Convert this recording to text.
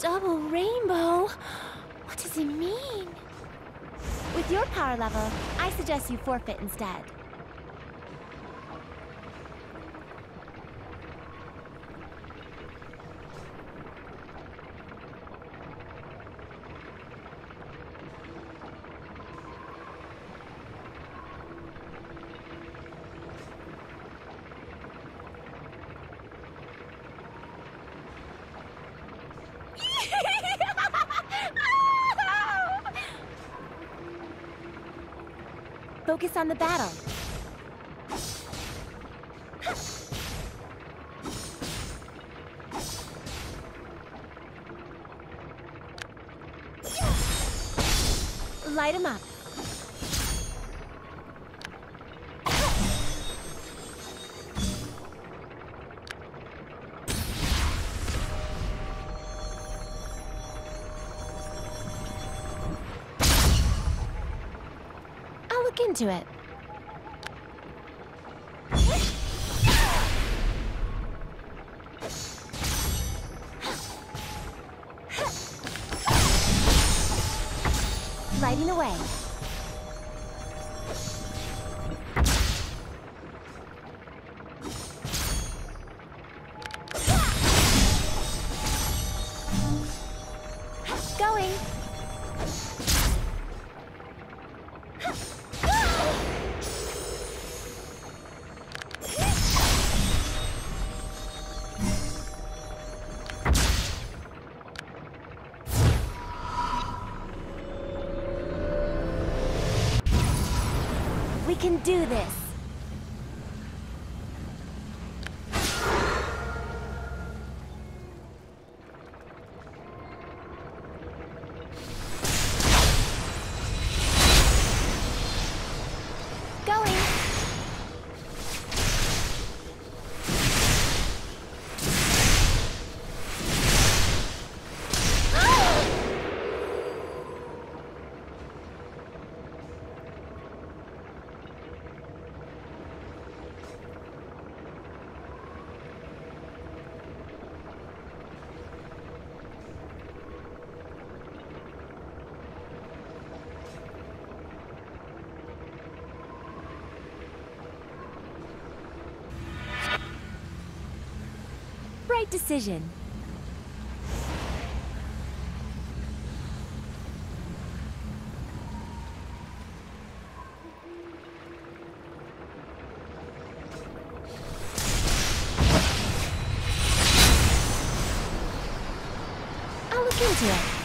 double rainbow? What does it mean? With your power level, I suggest you forfeit instead. Focus on the battle. Light him up. Into it. Lighting the way. Going. We can do this. Going. Right decision. I'll look into it.